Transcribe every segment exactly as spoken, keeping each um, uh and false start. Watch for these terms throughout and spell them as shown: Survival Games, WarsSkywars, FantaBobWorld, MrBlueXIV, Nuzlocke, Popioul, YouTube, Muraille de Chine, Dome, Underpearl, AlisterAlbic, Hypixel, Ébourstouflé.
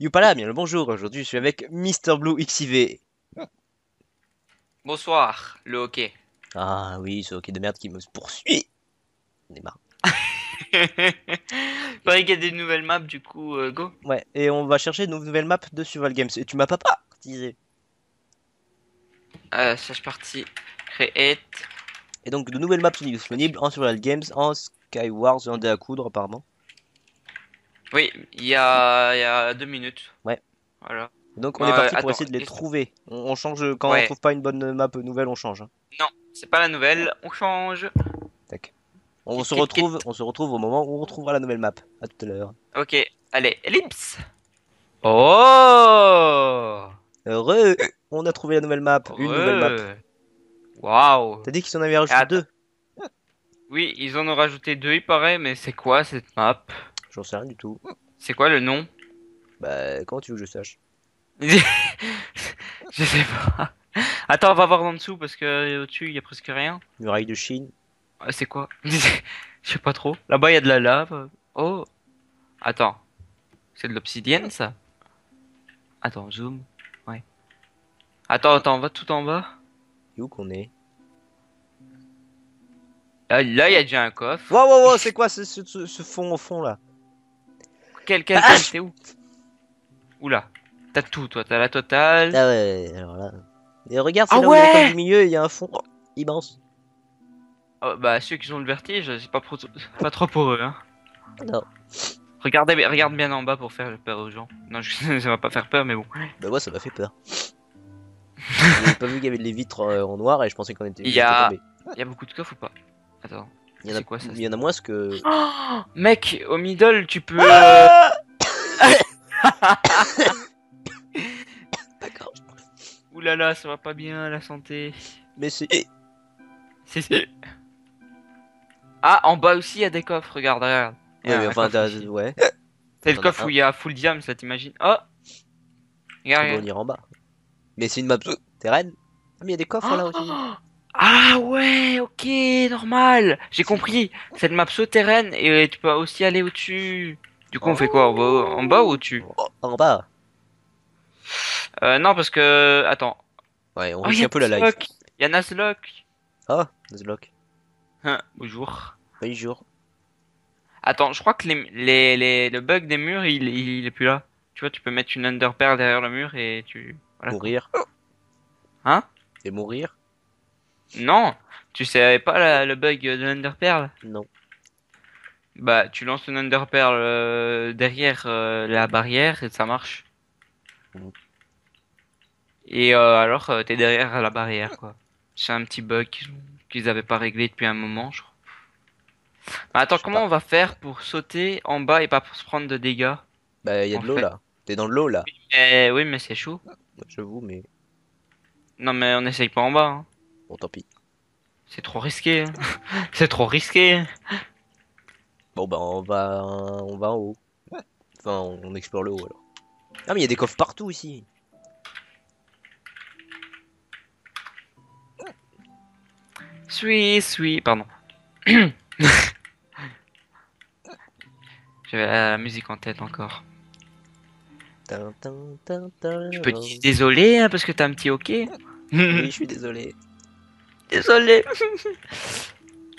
Youpala, bien le bonjour, aujourd'hui je suis avec MrBlueXIV. Bonsoir, le hockey. Ah oui, ce hockey de merde qui me poursuit. On est marre. Pareil qu'il y a des nouvelles maps, du coup, euh, go. Ouais, et on va chercher nos nouvelles maps de Survival Games. Et tu m'as pas partisé. Euh, search party, create. Et donc, de nouvelles maps sont disponibles en Survival Games, en Skywars, en dé à coudre, apparemment. Oui, il y a, y a deux minutes. Ouais. Voilà. Donc, on euh, est parti pour attends, essayer de les trouver. On, on change, quand ouais. on trouve pas une bonne map nouvelle, on change. Non, c'est pas la nouvelle, on change. Tac. On se retrouve, on se retrouve au moment où on retrouvera la nouvelle map. À tout à l'heure. Ok, allez, ellipse. Oh, heureux, on a trouvé la nouvelle map, heureux. Une nouvelle map. Waouh. T'as dit qu'ils en avaient rajouté At deux. Oui, ils en ont rajouté deux, il paraît, mais c'est quoi cette map? J'en sais rien du tout. C'est quoi le nom? Bah, comment tu veux que je sache? Je sais pas. Attends, on va voir en dessous parce que au-dessus, il y a presque rien. Muraille de Chine. C'est quoi? Je sais pas trop. Là-bas, il y a de la lave. Oh. Attends. C'est de l'obsidienne, ça? Attends, zoom. Ouais. Attends, attends, on va tout en bas. Et où qu'on est? Là, il y a déjà un coffre. Wow, wow, wow, c'est quoi ce, ce, ce fond au fond, là? Quel, quel, ah, t'es où? Oula. T'as tout, toi. T'as la totale. Ah ouais, alors là. Et regarde, c'est ah là ouais où il y a du milieu, il y a un fond immense. Oh, bah ceux qui ont le vertige, c'est pas, pas trop pour eux, hein. Non. Regardez, regarde bien en bas pour faire peur aux gens. Non, je, ça va pas faire peur, mais bon. Bah moi, ça m'a fait peur. J'ai pas vu qu'il y avait des vitres euh, en noir et je pensais qu'on était. Il y a, il y a beaucoup de coffres ou pas? Attends. Il y en a quoi ça? Il y en a moins que. Oh, mec, au middle, tu peux. Ah D'accord. Oulala, là là, ça va pas bien la santé. Mais c'est. Si si. Ah, en bas aussi il y a des coffres, regarde, regarde. Ouais, mais enfin, ouais. C'est le coffre où il y a full diam, ça t'imagine. Oh, regarde. On ira en bas. Mais c'est une map terraine. Ah, mais il y a des coffres là aussi. Ah ouais, ok, normal. J'ai compris. C'est une map souterraine et tu peux aussi aller au-dessus. Du coup, on fait quoi? On va en bas ou au-dessus? En bas. Euh, non, parce que. Attends. Ouais, on risque un peu la live. Il y a Nuzlocke. Ah, Nuzlocke. Bonjour. Bonjour. Attends, je crois que les, les, les, le bug des murs, il, il, il est plus là. Tu vois, tu peux mettre une Underpearl derrière le mur et tu... Voilà. Mourir. Hein? Et mourir? Non. Tu savais pas la, le bug de l'Underpearl? Non. Bah, tu lances une Underpearl euh, derrière euh, la barrière et ça marche. Mm. Et euh, alors, euh, t'es derrière la barrière, quoi. C'est un petit bug qu'ils avaient pas réglé depuis un moment, je crois. Bah, attends, je comment on va faire pour sauter en bas et pas pour se prendre de dégâts? Bah, il y a de l'eau là. T'es dans de l'eau là. Oui, mais, oui, mais c'est chaud. J'avoue, mais. Non, mais on essaye pas en bas. Hein. Bon, tant pis. C'est trop risqué. Hein. C'est trop risqué. Bon, bah, on va, on va en haut. Enfin, on explore le haut alors. Ah, mais il y a des coffres partout ici. Suis, suis, pardon. J'avais la, la musique en tête encore. Je peux te désolé hein, parce que t'as un petit hockey. Oui, je suis désolé. Désolé.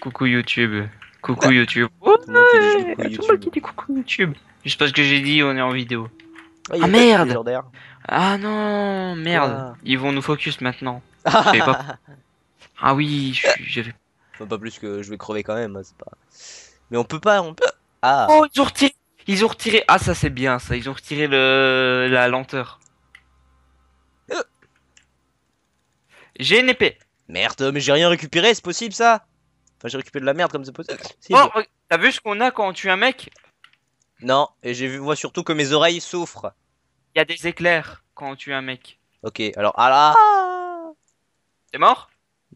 Coucou YouTube. Coucou YouTube. Oh, tout le monde qui dit coucou YouTube. Juste parce que j'ai dit on est en vidéo. Ah, ah merde. Ah non, merde. Ah. Ils vont nous focus maintenant. Je pas... Ah oui, je suis... Enfin, pas plus que je vais crever quand même, c'est pas... Mais on peut pas, on peut... Ah. Oh, ils ont retiré... Ils ont retiré... Ah, ça c'est bien, ça, ils ont retiré le... la lenteur. Euh. J'ai une épée. Merde, mais j'ai rien récupéré, c'est possible ça? Enfin, j'ai récupéré de la merde comme c'est possible. Oh, t'as vu ce qu'on a quand on tue un mec? Non, et j'ai vu, moi surtout que mes oreilles souffrent. Il y a des éclairs quand on tue un mec. Ok, alors... Ah là ah. T'es mort?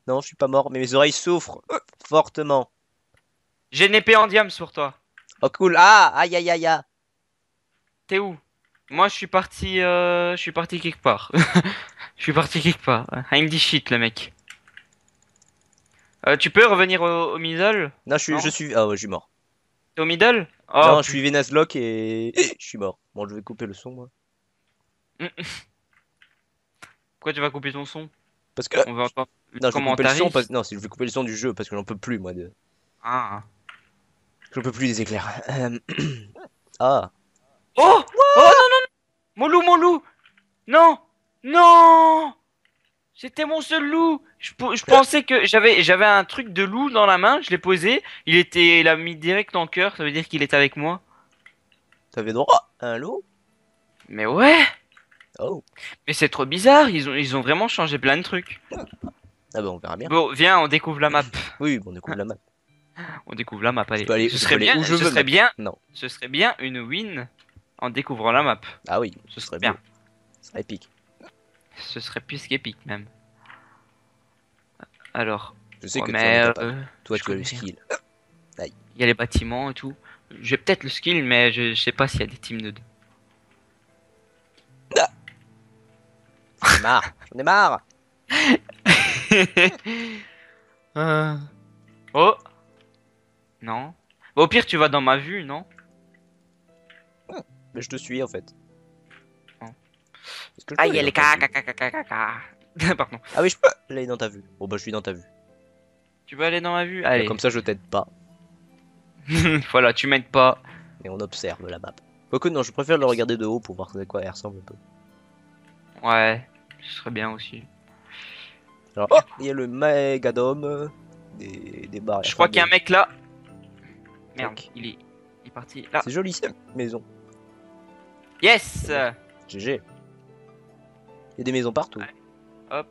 Non, je suis pas mort, mais mes oreilles souffrent fortement. J'ai une épée en diamant sur toi. Oh cool. Ah, aïe aïe aïe aïe. T'es où? Moi, je suis parti, euh, je suis parti quelque part. Je suis parti quelque part. Ah, il me dit shit, le mec. Euh, tu peux revenir au, au middle? Non, je suis, non je suis, ah ouais, je suis mort. T'es au middle? Oh, non, je suis Venaslock et je suis mort. Bon, je vais couper le son, moi. Pourquoi tu vas couper ton son? Parce que on veut entendre. Non, comment je vais couper le son parce... Non, je vais couper le son du jeu parce que j'en peux plus, moi. De... Ah. J'en peux plus des éclairs. Euh... ah. Oh, oh non, non, non. Mon loup, mon loup. Non, non. C'était mon seul loup. Je, je pensais que j'avais j'avais un truc de loup dans la main, je l'ai posé, il était il a mis direct en cœur, ça veut dire qu'il est avec moi. T'avais droit à un loup? Mais ouais. Oh. Mais c'est trop bizarre, ils ont ils ont vraiment changé plein de trucs. Ah bah ben on verra bien. Bon, viens, on découvre la map. Oui, on découvre la map. On découvre la map, allez. Aller, ce serait bien, où je ce veux, serait bien. Non. Ce serait bien une win en découvrant la map. Ah oui, ce serait bien. Beau. Ce serait épique. Ce serait plus qu'épique même. Alors, je sais ouais, que mais euh, euh, toi tu as le skill. Aïe. Il y a les bâtiments et tout. J'ai peut-être le skill, mais je, je sais pas s'il y a des teams de deux. Ah. J'en ai marre. J'en ai marre. euh... Oh. Non. Bah, au pire, tu vas dans ma vue, non? Ouais, mais je te suis en fait. Aïe, elle est caca caca caca caca. Pardon. Ah oui, je peux aller dans ta vue. Bon bah je suis dans ta vue. Tu peux aller dans ma vue? Allez. Comme ça je t'aide pas. Voilà, tu m'aides pas. Et on observe la map. Quoique non, je préfère le regarder de haut pour voir à quoi elle ressemble un peu. Ouais, ce serait bien aussi. Alors, oh, il y a le méga dôme des, des barres. Je crois qu'il y a un mec là. Merde, okay. il, est... il est parti là. C'est joli cette maison. Yes ouais. G G. Il y a des maisons partout. Ouais. Hop,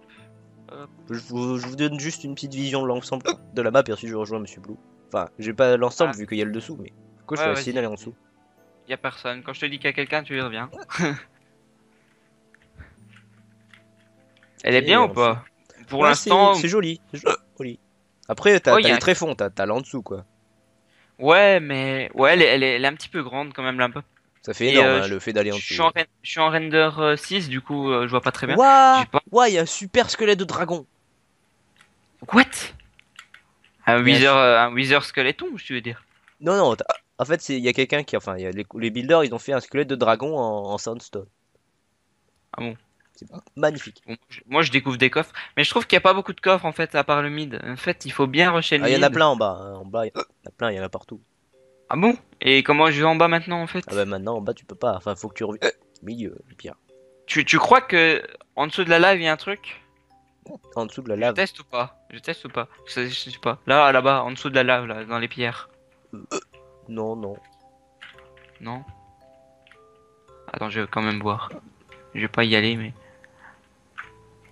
hop. Je, vous, je vous donne juste une petite vision de l'ensemble de la map et ensuite je rejoins Monsieur Blue. Enfin, j'ai pas l'ensemble ah. vu qu'il y a le dessous, mais du coup je vais essayer d'aller en dessous. Y'a personne, quand je te dis qu'il y a quelqu'un, tu y reviens. Elle est et bien ou pas? Pour ouais, l'instant. C'est joli, joli. Après, t'as oh, les tréfonds, t'as là en dessous quoi. Ouais, mais. Ouais, elle est, elle est, elle est un petit peu grande quand même là un peu. Ça fait énorme euh, hein, le fait d'aller en dessous. Je suis en render euh, six, du coup euh, je vois pas très bien. Waouh, wow, il y a un super squelette de dragon. What? Un yes. wither, un wither skeleton, je veux dire. Non, non, en fait il y a quelqu'un qui. Enfin, y a les, les builders ils ont fait un squelette de dragon en, en sandstone. Ah bon? C'est magnifique. Bon, je, moi je découvre des coffres, mais je trouve qu'il n'y a pas beaucoup de coffres en fait à part le mid. En fait, il faut bien rusher le mid. Ah, il y en a plein en bas, hein. En bas il y en a plein, il y en a partout. Ah bon? Et comment je vais en bas maintenant en fait? Ah bah maintenant en bas tu peux pas, enfin faut que tu reviennes au milieu, le pire. Tu, tu crois que en dessous de la lave il y a un truc? En dessous de la lave? Je teste ou pas? Je teste ou pas? Je, je sais pas. Là, là-bas, en dessous de la lave, là, dans les pierres. Euh, non, non. Non? Attends, je vais quand même voir. Je vais pas y aller mais...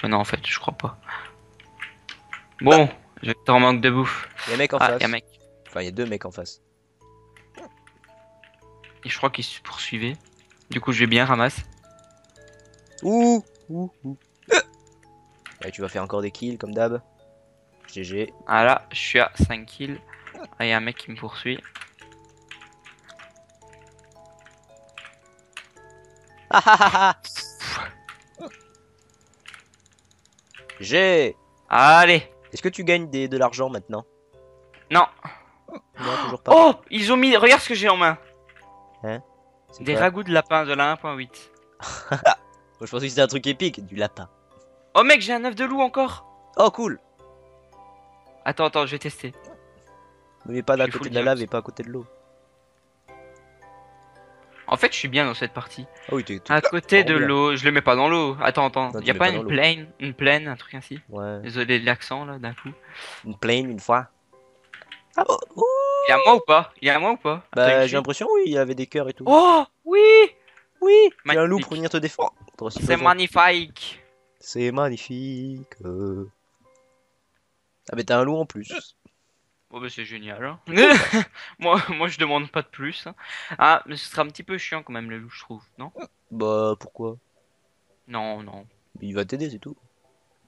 mais non en fait, je crois pas. Bon, ah. je t'en manque de bouffe. Y'a un mec en ah, face. Y a mec. Enfin y'a deux mecs en face. Et je crois qu'il se poursuivait. Du coup, je vais bien ramasser. Ouh, ouh, ouh. Ouais, tu vas faire encore des kills comme d'hab. G G. Ah là, je suis à cinq kills. Ah, il y a un mec qui me poursuit. Ah ah ah. G G. Allez. Est-ce que tu gagnes des, de l'argent maintenant? Non. Non, toujours pas. Oh, ils ont mis. Regarde ce que j'ai en main. Hein? Des ragoûts de lapin de la un point huit. Je pensais que c'était un truc épique, du lapin. Oh mec, j'ai un œuf de loup encore. Oh cool. Attends, attends, je vais tester. Mais pas à côté de la lave et pas à côté de l'eau. En fait, je suis bien dans cette partie. Ah oui, t'es à côté de l'eau, je le mets pas dans l'eau. Attends, attends, y'a pas une plaine, une plaine, un truc ainsi? Ouais. Désolé de l'accent là, d'un coup. Une plaine, une fois. Ah oh, oh. Il y a moi ou pas? Il y a moi ou pas? Bah j'ai l'impression oui, il y avait des cœurs et tout. Oh oui, oui. Il y a un loup pour venir te défendre. C'est magnifique. C'est magnifique. Euh... Ah mais t'as un loup en plus. Bon bah c'est génial. Hein. moi, moi je demande pas de plus. Ah mais ce sera un petit peu chiant quand même le loup je trouve, non? Bah pourquoi? Non non. Il va t'aider c'est tout.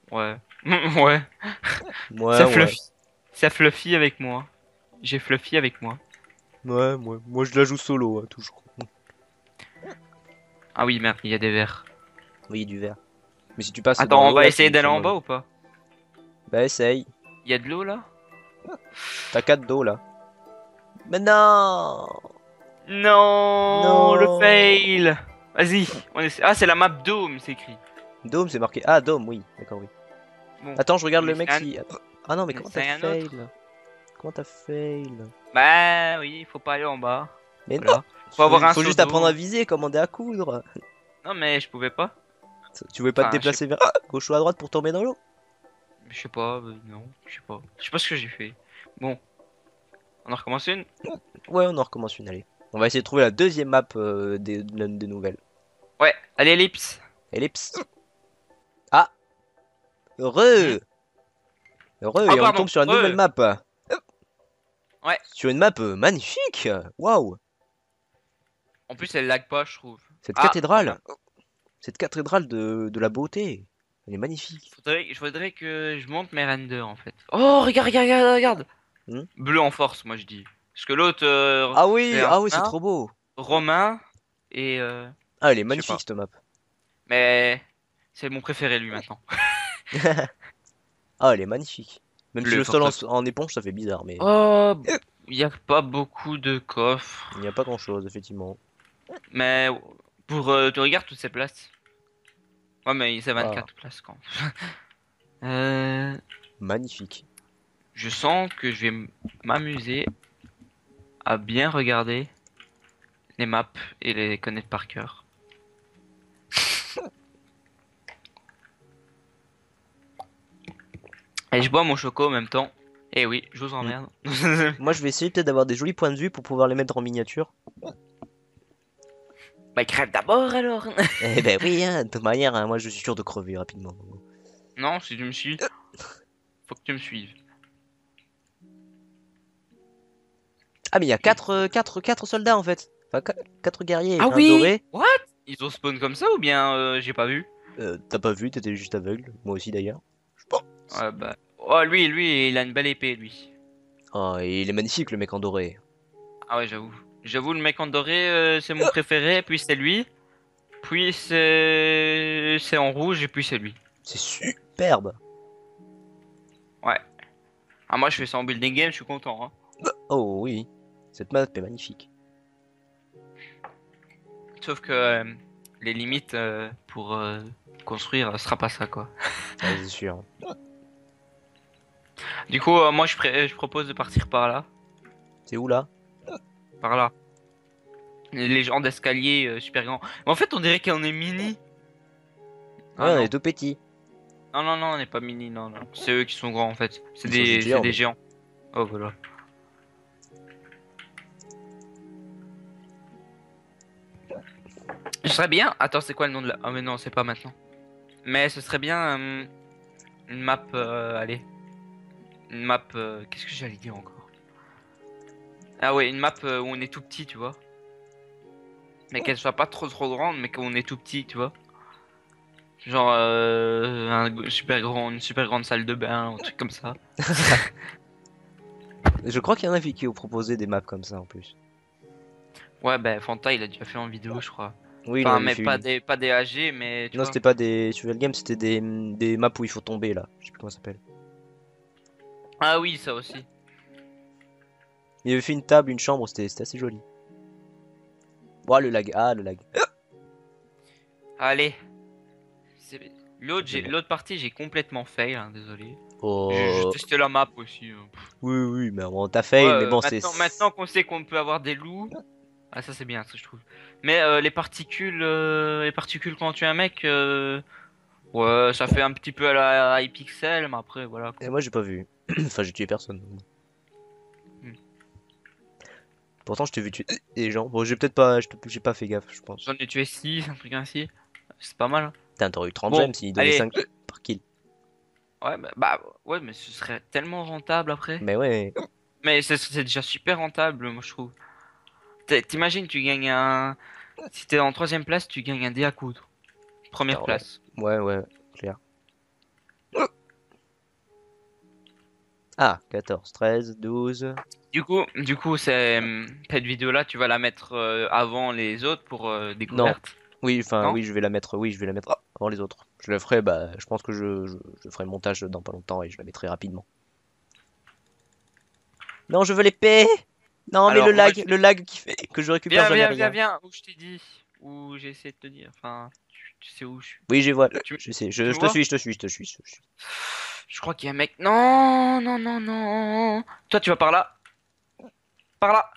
Ouais. ouais. Ouais. Ça fluffy. Ouais. Ça fluffy avec moi. J'ai Fluffy avec moi. Ouais, moi, moi je la joue solo, hein, toujours. Ah oui, merde, il y a des verres. Oui, il y a du verre. Mais si tu passes. Attends, on va essayer d'aller en bas ou pas? Bah, essaye. Il y a de l'eau là? T'as quatre dos là. Mais non. Non, non. Le fail. Vas-y, on essaie. Ah, c'est la map Dome, c'est écrit. Dome, c'est marqué. Ah, Dome, oui. D'accord, oui. Bon, attends, je regarde le mec un... qui... Ah non, mais comment t'as fail autre. Comment t'as fail? Bah oui, faut pas aller en bas. Mais voilà. Non faut, avoir un faut juste apprendre à viser, commander à coudre. Non mais je pouvais pas. Tu voulais pas enfin, te déplacer vers ah, gauche ou à droite pour tomber dans l'eau? Je sais pas, euh, non, je sais pas. Je sais pas ce que j'ai fait. Bon. On en recommence une? Ouais, on en recommence une, allez. On va essayer de trouver la deuxième map euh, des, des nouvelles. Ouais, allez, ellipse. Ellipse. Ah. Heureux. Heureux, ah, et pardon, on tombe sur la nouvelle map. Ouais. Sur une map euh, magnifique. Waouh. En plus, elle lag pas, je trouve. Cette ah, cathédrale. Voilà. Cette cathédrale de, de la beauté. Elle est magnifique. Faudrait, je voudrais que je monte mes renders, en fait. Oh, regarde, regarde, regarde, regarde. Hmm? Bleu en force, moi, je dis. Parce que l'autre... Euh, ah oui, ah oui, c'est trop beau. Romain et... Euh, ah, elle est magnifique, cette map. Mais... C'est mon préféré, lui, maintenant. Ah, elle est magnifique. Même bleu, si le sol en, en éponge, ça fait bizarre, mais... Oh, il n'y a pas beaucoup de coffres. Il n'y a pas grand-chose, effectivement. Mais... Pour, euh, tu regardes toutes ces places. Ouais, mais c'est vingt-quatre ah. places quand. euh... Magnifique. Je sens que je vais m'amuser à bien regarder les maps et les connaître par cœur. Et je bois mon choco en même temps. Eh oui, je vous emmerde. Moi, je vais essayer peut-être d'avoir des jolis points de vue pour pouvoir les mettre en miniature. Bah, crève d'abord alors. Eh ben oui, hein, de toute manière, hein, moi je suis sûr de crever rapidement. Non, si tu me suis, faut que tu me suives. Ah mais il y a quatre soldats en fait, enfin quatre guerriers. Ah oui. Doré. What? Ils ont spawn comme ça ou bien euh, j'ai pas vu? euh, T'as pas vu, t'étais juste aveugle, moi aussi d'ailleurs. Je pense. Ah bah, oh lui, lui, il a une belle épée lui. Oh, il est magnifique le mec en doré. Ah ouais, j'avoue. J'avoue, le mec en doré, euh, c'est mon oh. préféré, puis c'est lui, puis c'est en rouge, et puis c'est lui. C'est superbe. Ouais. Ah, moi, je fais ça en building game, je suis content. Hein. Oh oui, cette map est magnifique. Sauf que euh, les limites euh, pour euh, construire, sera pas ça, quoi. Ouais, c'est sûr. Du coup, euh, moi, je, je propose de partir par là. C'est où, là? Par là. Les gens d'escalier euh, super grands. Mais en fait, on dirait qu'on est mini. Ah, ouais, non. On est tout petit. Non, non, non, on n'est pas mini, non, non. C'est eux qui sont grands en fait. C'est des, géants, des mais... géants. Oh, voilà. Ce serait bien. Attends, c'est quoi le nom de la. Ah, mais non, c'est pas maintenant. Mais ce serait bien euh, une map. Euh, allez. Une map. Euh... Qu'est-ce que j'allais dire encore? Ah ouais, une map où on est tout petit, tu vois. Mais qu'elle soit pas trop trop grande, mais qu'on est tout petit, tu vois. Genre euh, un super grand, une super grande salle de bain, un truc comme ça. Je crois qu'il y en a qui ont proposé des maps comme ça en plus. Ouais, bah Fanta il a déjà fait en vidéo, je crois. Oui, enfin, mais pas des, pas des A G, mais tu non, c'était pas des Survival Games, c'était des, des maps où il faut tomber là. Je sais plus comment ça s'appelle. Ah oui, ça aussi. Il avait fait une table, une chambre, c'était assez joli. Oh le lag, ah le lag. Allez. L'autre partie j'ai complètement fail, hein, désolé. Oh. J'ai testé la map aussi. Hein. Oui oui, mais on t'a fail, ouais, mais bon c'est... Maintenant qu'on sait qu'on peut avoir des loups... Ah ça c'est bien, ça je trouve. Mais euh, les particules euh, les particules quand tu es un mec... Euh... Ouais, ça fait un petit peu à la Hypixel, mais après voilà. Quoi. Et moi j'ai pas vu. Enfin j'ai tué personne. Pourtant, je t'ai vu tuer des gens. Bon, j'ai peut-être pas, j'ai pas fait gaffe, je pense. J'en ai tué six, un truc ainsi. C'est pas mal. Putain, t'aurais eu trente bon, gemmes s'il donnait cinq par kill. Ouais, bah, bah, ouais, mais ce serait tellement rentable après. Mais ouais. Mais c'est déjà super rentable, moi je trouve. T'imagines, tu gagnes un. Si t'es en troisième place, tu gagnes un dé à coudre. Première Alors, place. Ouais, ouais, clair. Ah, quatorze, treize, douze. Du coup, du coup, c'est cette vidéo-là, tu vas la mettre euh, avant les autres pour euh, découverte. Non. Oui, enfin, oui, je vais la mettre. Oui, je vais la mettre oh, avant les autres. Je la ferai. Bah, je pense que je, je, je ferai le montage dans pas longtemps et je la mettrai rapidement. Non, je veux l'épée. Non, alors, mais le lag, je... le lag qui fait que je récupère jamais rien. Viens, viens, viens, où je t'ai dit, où j'ai essayé de te dire. Enfin, tu, tu sais où je suis. Oui, je vois. Tu... Je sais, je, je te suis, je te suis, je te suis. Je, suis. Je crois qu'il y a un mec. Non, non, non, non. Toi, tu vas par là. Par là.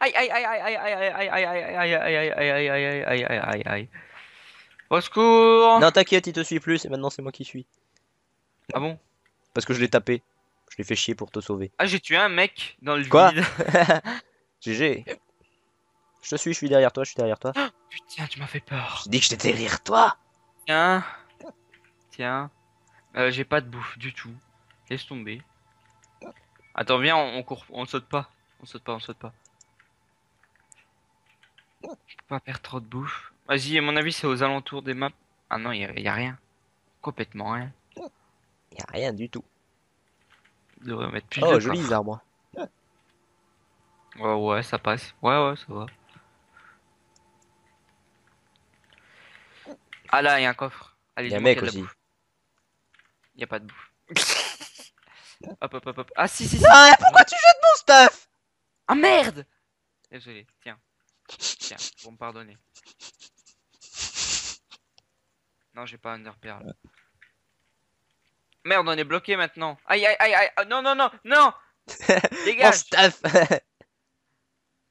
Aïe, aïe, aïe, aïe, aïe, aïe, aïe, aïe, aïe, aïe, aïe, aïe, aïe, aïe, aïe, aïe. Au secours! Non, t'inquiète, il te suit plus et maintenant c'est moi qui suis. Ah bon? Parce que je l'ai tapé. Je l'ai fait chier pour te sauver. Ah, j'ai tué un mec dans le Quoi vide. G G. Je te suis, je suis derrière toi, je suis derrière toi. Oh, putain, tu m'as fait peur. Je dis que j'étais derrière toi. Tiens. Tiens. Euh, j'ai pas de bouffe du tout. Laisse tomber. Attends, viens, on, on court, on saute pas. On saute pas, on saute pas. Je peux pas perdre trop de bouffe. Vas-y, à mon avis, c'est aux alentours des maps. Ah non, y a, y a rien. Complètement rien. Y a rien du tout. Mettre plus oh, joli les arbres. Ouais, ouais, ça passe. Ouais, ouais, ça va. Ah là, il y a un coffre. Allez, il y a un mec aussi. Il n'y a pas de bouffe. Hop, hop, hop, hop. Ah, si, si, si. Ah, pourquoi tu jettes mon stuff? Ah, merde. Désolé, tiens. Tiens, pour me pardonner. Non, j'ai pas Underpearl. Merde, on est bloqué maintenant. Aïe, aïe, aïe, aïe. Non, non, non, non. Dégage. Staff.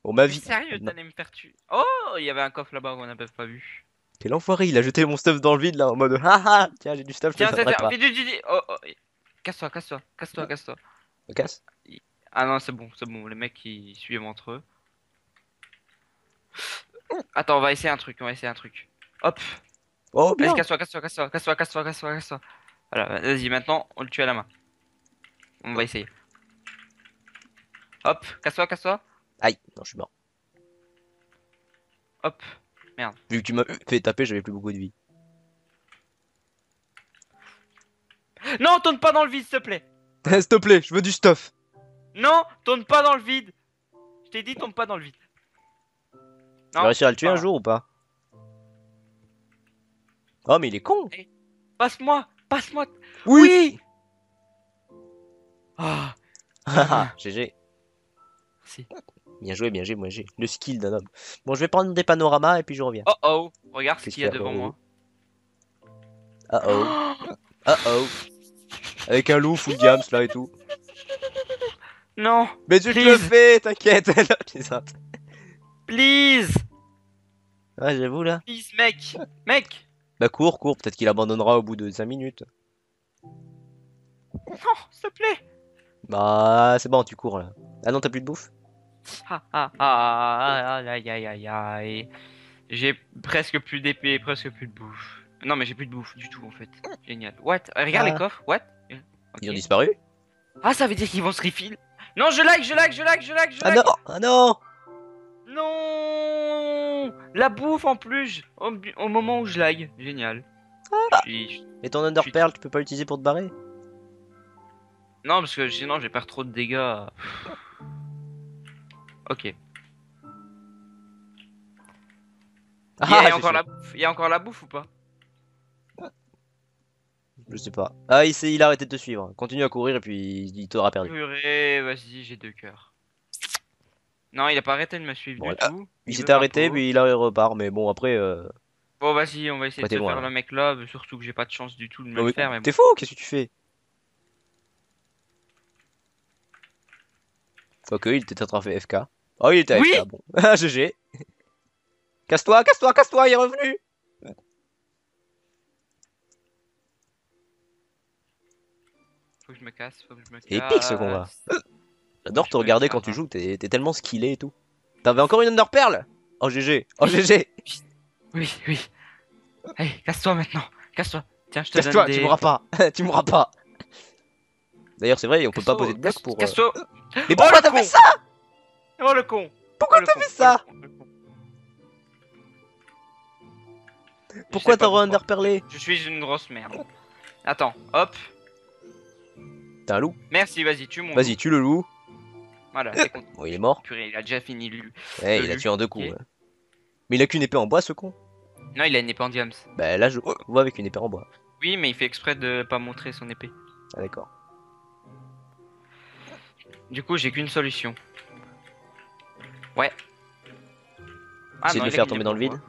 Bon, ma vie. Sérieux, t'allais me faire tuer. Oh, il y avait un coffre là-bas qu'on n'avait pas vu. Quel enfoiré, il a jeté mon stuff dans le vide là en mode haha. Tiens, j'ai du stuff. Tiens, tiens, tiens. Oh, oh. Casse-toi, casse-toi, casse-toi, casse-toi. On casse. Ah non, c'est bon, c'est bon. Les mecs ils suivent entre eux. Attends, on va essayer un truc, on va essayer un truc. Hop. Oh, bien. Casse-toi, casse-toi, casse-toi, casse-toi, casse-toi, casse-toi, casse-toi. Voilà, vas-y, maintenant on le tue à la main. On va essayer. Hop, casse-toi, casse-toi. Aïe, non, je suis mort. Hop, merde. Vu que tu m'as fait taper, j'avais plus beaucoup de vie. Non, tourne pas dans le vide, s'il te plaît. S'il te plaît, je veux du stuff. Non, tourne pas dans le vide. Je t'ai dit, tourne pas dans le vide. Tu vas réussir à le tuer un jour ou pas? Oh, mais il est con. Hey, passe-moi. Passe-moi. Oui, oui. Ah. G G. Si. Bien joué, bien joué, moi j'ai le skill d'un homme. Bon, je vais prendre des panoramas et puis je reviens. Oh oh, regarde ce qu'il y a devant moi. Oh oh. Oh oh. Avec un loup full games là et tout. Non. Mais tu te le fais, t'inquiète. Please. Ouais, j'avoue là. Please, mec. Mec. Bah cours, cours, peut-être qu'il abandonnera au bout de cinq minutes. Non, s'il te plaît. Bah c'est bon, tu cours là. Ah non, t'as plus de bouffe. Ah ah ah, aïe aïe aïe aïe. J'ai presque plus d'épée, presque plus de bouffe. Non mais j'ai plus de bouffe du tout en fait. Génial. What? Regarde ah. les coffres, what? Okay. Ils ont disparu? Ah, ça veut dire qu'ils vont se refiler. Non, je lag, je lag, je lag, je lag, je lag. Ah non, ah non. Non, la bouffe en plus au, au moment où je lag, génial. Ah. Je suis, je, et ton Underpearl, suis... tu peux pas l'utiliser pour te barrer? Non, parce que sinon je vais perdre trop de dégâts. Ok. Ah, il, y a, il, y a encore la bouffe. il y a encore la bouffe ou pas? Je sais pas. Ah, il, il a arrêté de te suivre. Continue à courir et puis il t'aura perdu. Purée, vas-y, j'ai deux cœurs. Non, il a pas arrêté de me suivre bon, du tout. Il, il s'est arrêté, puis il a repart, mais bon, après... Euh... Bon, vas-y, on va essayer ouais, de se faire là. le mec là, surtout que j'ai pas de chance du tout de me non, le faire. T'es bon. fou, qu'est-ce que tu fais? Quoique, il t'est attrapé F K. Oh, il était oui F K, bon. Ah, G G. Casse-toi, casse-toi, casse-toi, il est revenu. Faut que je me casse, faut que je me casse. C'est épique ce combat. J'adore te regarder quand tu joues, t'es tellement skillé et tout. T'avais encore une Underpearl? Oh G G, oh G G. Oui, oui. Allez, casse-toi maintenant, casse-toi. Tiens, je te donne des... tu mourras pas, tu mourras pas. D'ailleurs, c'est vrai, on peut pas poser de bloc pour... Casse-toi. Mais pourquoi t'as fait ça? Oh le con. Pourquoi t'as fait ça? Pourquoi t'as re-underperlé? Je suis une grosse merde. Attends, hop. T'as un loup? Merci, vas-y, tue mon loup. Vas-y, tue le loup. Voilà, c'est con. Bon, il est mort. Purée, il a déjà fini lui. Ouais, il a tué en deux coups. Okay. Ouais. Mais il a qu'une épée en bois, ce con. Non, il a une épée en diams. Bah là, je vois avec une épée en bois. Oui, mais il fait exprès de pas montrer son épée. Ah, d'accord. Du coup, j'ai qu'une solution. Ouais. Ah, essayer de le faire tomber dans le vide.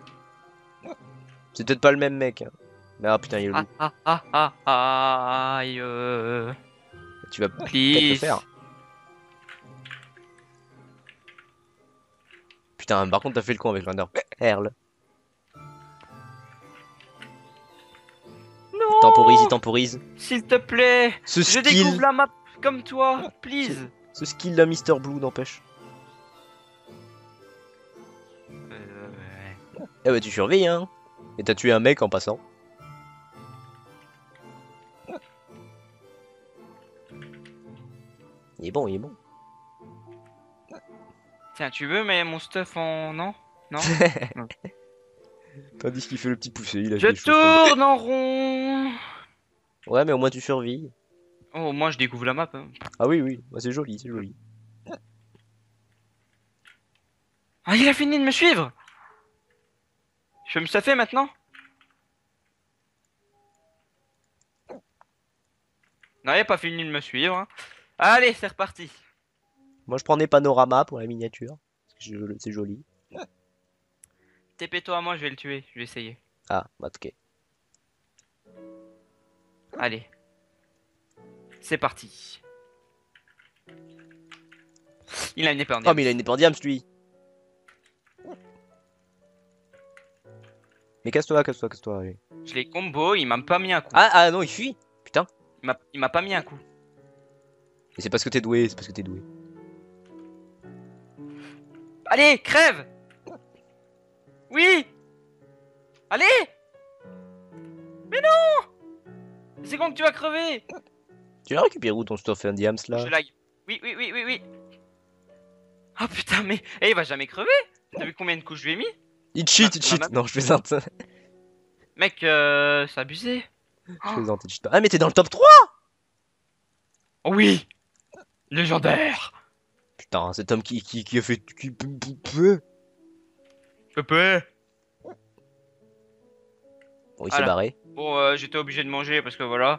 C'est peut-être pas le même mec. Mais ah putain, il est où? Ah ah ah ah aïe. Tu vas peut-être le faire. Putain, par contre, t'as fait le con avec l'Underpearl. Non. Temporise, il temporise. S'il te plaît. Ce skill... Je découvre la map comme toi, please. Ce skill d'un Mister Blue n'empêche. Euh, ouais. Eh bah, tu surveilles, hein. Et t'as tué un mec en passant. Il est bon, il est bon. Tiens, tu veux, mais mon stuff en... Non Non, non. Tandis qu'il fait le petit poussé, il a Je tourne comme... en rond. Ouais, mais au moins tu survis. Oh, au moins je découvre la map. Hein. Ah oui, oui, ouais, c'est joli, c'est joli. Ah, il a fini de me suivre. Je peux me stuffer maintenant? Non, il a pas fini de me suivre. Hein. Allez, c'est reparti. Moi je prenais panorama pour la miniature, c'est joli. T P-toi à moi, je vais le tuer, je vais essayer. Ah, bah ok. Allez. C'est parti. Il a une éperdiam. Oh mais il a une éperdiam lui. Mais casse-toi, casse-toi, casse-toi, allez. Je l'ai combo, il m'a pas mis un coup. Ah, ah non, il fuit. Putain. Il m'a pas mis un coup. Et c'est parce que t'es doué, c'est parce que t'es doué. Allez, crève! Oui! Allez! Mais non! C'est quand que tu vas crever? Tu l'as récupéré où ton stuff and diams là? Je lag. Oui, oui, oui, oui, oui. Oh putain, mais. Eh, il va jamais crever! T'as vu combien de coups je lui ai mis? Il cheat, il cheat! Non, je plaisante. Mec, euh. C'est abusé. Je plaisante, il cheat pas. Ah, mais t'es dans le top trois! Oui! Légendaire! Putain, cet homme qui, qui, qui a fait... Qui... Pépé. Bon, il s'est barré. Bon, euh, j'étais obligé de manger parce que voilà.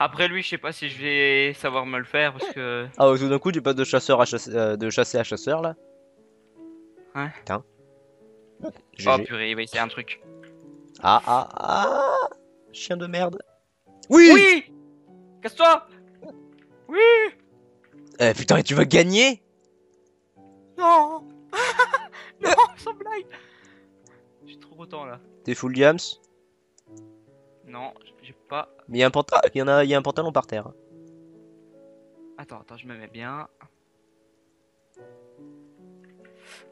Après lui, je sais pas si je vais savoir me le faire parce que... Ah, tout d'un coup, tu passes de chasseur à chasseur, euh, de chasser à chasseur, là. Ouais. Putain. G G. Oh purée, il va essayer un truc. Ah, ah, ah. Chien de merde. Oui. Oui. Casse-toi. Oui. Eh putain, et tu vas gagner? Non. Non, sans blague. Je suis trop content là. T'es full diams? Non, j'ai pas... Mais il y a un pantalon, il y en a, il y a un pantalon par terre. Attends, attends, je me mets bien.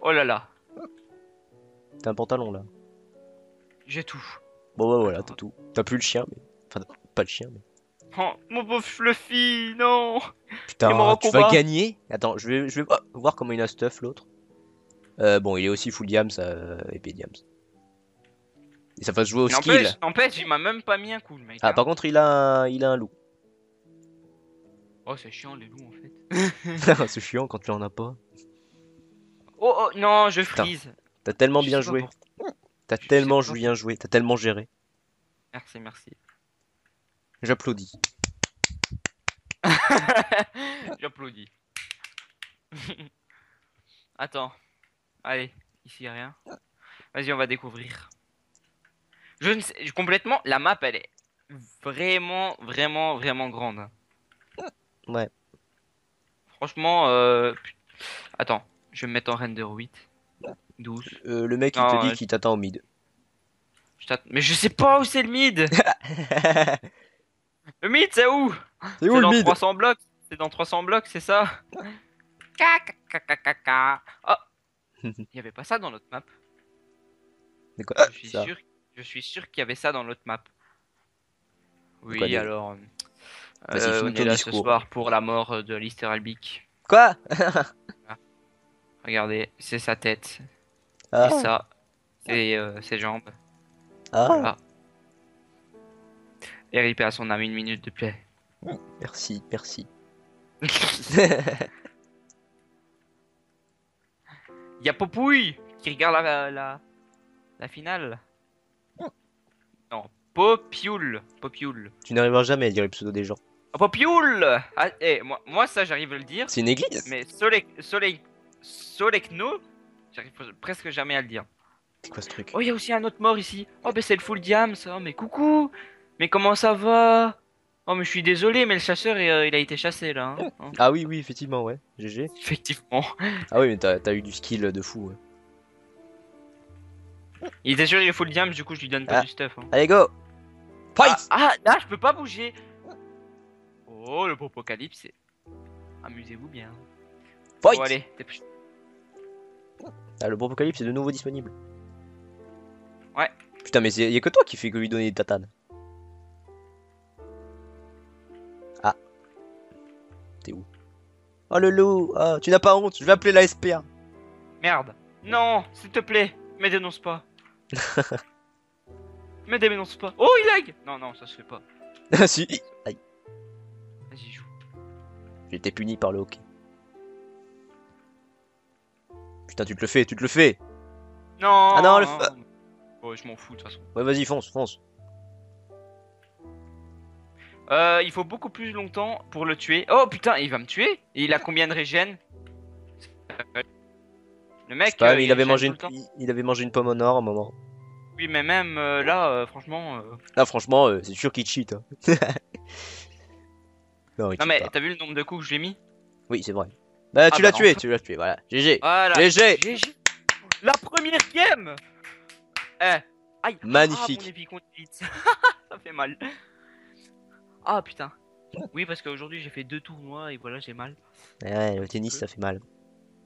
Oh là là. T'as un pantalon là. J'ai tout. Bon bah voilà, t'as tout. T'as plus le chien, mais... Enfin, pas le chien, mais... Oh, mon beau Fluffy, non! Putain, tu vas gagner? Attends, je vais, je vais oh, voir comment il a stuff l'autre. Euh, bon, il est aussi full diams, euh, épée diams. Et ça va se jouer au skill. N'empêche, n'empêche, il m'a même pas mis un coup, le mec. Ah, hein. Par contre, il a, un, il a un loup. Oh, c'est chiant les loups en fait. C'est chiant quand tu en as pas. Oh, oh non, je freeze. T'as tellement je bien joué. Pour... T'as tellement jou bien joué, t'as tellement géré. Merci, merci. J'applaudis. J'applaudis. Attends. Allez, ici y a rien. Vas-y, on va découvrir. Je ne sais complètement, la map elle est vraiment, vraiment, vraiment grande. Ouais. Franchement, euh... attends, je vais me mettre en render huit, douze. Euh, le mec non, il te dit euh... qu'il t'attend au mid. Je mais je sais pas où c'est le mid. Le mid, c'est où? C'est où le mid? trois cents blocs. C'est dans trois cents blocs, c'est ça? Oh. Il y avait pas ça dans l'autre map. Mais quoi? Je suis ça. sûr, je suis sûr qu'il y avait ça dans l'autre map. Oui, quoi, alors. Euh, bah, on est là discours. ce soir pour la mort de Lister Albic. Quoi? Ah. Regardez, c'est sa tête, ah. c'est ça, et euh, ses jambes. Ah. Voilà. Et R I P à son âme, une minute de paix. Merci, merci. Y'a Popioul qui regarde la, la, la finale. Non, Popioul. Popioul. Tu n'arriveras jamais à dire le pseudo des gens. Oh, Popioul! Ah, eh, moi, moi, ça, j'arrive à le dire. C'est une église? Mais Solec... Solec... Solecno, j'arrive presque jamais à le dire. C'est quoi ce truc? Oh, il y a aussi un autre mort ici. Oh, ben c'est le full diam, ça. Oh, mais coucou! Mais comment ça va? Oh, mais je suis désolé, mais le chasseur, euh, il a été chassé, là. Hein. Oh. Ah oui, oui, effectivement, ouais. G G. Effectivement. Ah oui, mais t'as eu du skill de fou, ouais. Il était sûr il est full diam, du coup je lui donne pas ah. du stuff. Hein. Allez go! Fight! Ah, ah là je peux pas bouger! Oh le popocalypse! Amusez-vous bien. Fight! Oh, allez, ah, le popocalypse est de nouveau disponible. Ouais. Putain mais y'a que toi qui fait que lui donner des tatanes. Ah. T'es où? Oh le loup! Oh, tu n'as pas honte, je vais appeler la S P A. Merde! Non, s'il te plaît! Mais dénonce pas. Mais dénonce pas. Oh, il lag. Non, non, ça se fait pas. Ah si. Aïe. Vas-y, joue. J'ai été puni par le hockey. Putain, tu te le fais, tu te le fais. Non. Ah non, le fa... Ouais, je m'en fous de toute façon. Ouais, vas-y, fonce, fonce. Euh, il faut beaucoup plus longtemps pour le tuer. Oh putain, il va me tuer. Et il a combien de régène? Le mec, pas, euh, il, il, avait mangé une... il avait mangé une pomme en or à un moment. Oui, mais même euh, là, euh, franchement. Euh... Là, franchement, euh, c'est sûr qu'il cheat. Hein. non, non mais t'as vu le nombre de coups que j'ai mis? Oui, c'est vrai. Bah, ah, tu bah, l'as tué, tu l'as tué, voilà. G G. Voilà. G G. G G. La première game. Eh. Aïe. Magnifique. Ah, mon épique, on cheat. Ça fait mal. Ah putain. Oui, parce qu'aujourd'hui, j'ai fait deux tournois et voilà, j'ai mal. Ouais, ouais, le tennis, ça fait mal.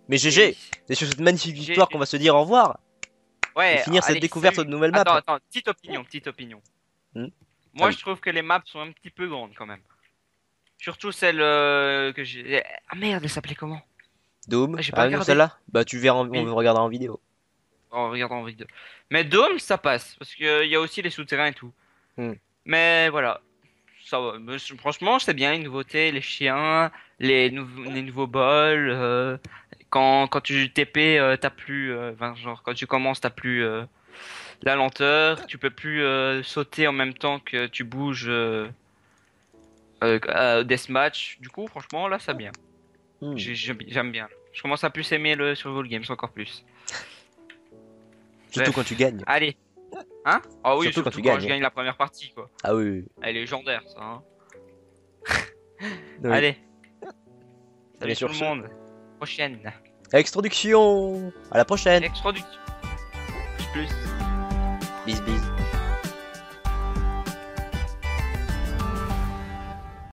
Mais G G, c'est sur cette magnifique victoire qu'on va se dire au revoir. Ouais. Et finir allez, cette découverte de nouvelles maps. Attends, attends, petite opinion, petite opinion. Hmm Moi, ah oui. je trouve que les maps sont un petit peu grandes quand même. Surtout celle euh, que j'ai. Ah merde, elle s'appelait comment? Dome. Ah, pas ah non, celle-là. Bah tu verras, on oui. regardera en vidéo. On regardera en vidéo. Mais Dome, ça passe parce que il euh, y a aussi les souterrains et tout. Hmm. Mais voilà, ça va. Mais, franchement, c'est bien les nouveautés, les chiens, les, nou les nouveaux bols. Euh... Quand, quand tu T P, euh, t'as plus. Euh, ben, genre, quand tu commences, t'as plus euh, la lenteur. Tu peux plus euh, sauter en même temps que tu bouges euh, euh, euh, deathmatch. Du coup, franchement, là, ça bien. Mmh. J'aime bien. Je commence à plus aimer le Survival Games encore plus. Surtout Bref. quand tu gagnes. Allez. Hein? Ah oui, surtout, surtout quand, tu quand gagnes, je gagne hein. la première partie, quoi. Ah oui. Elle est légendaire, ça. Hein. oui. Allez. Salut tout le monde. Prochaine. Extraduction. À la prochaine. Extraduction. Bis bis.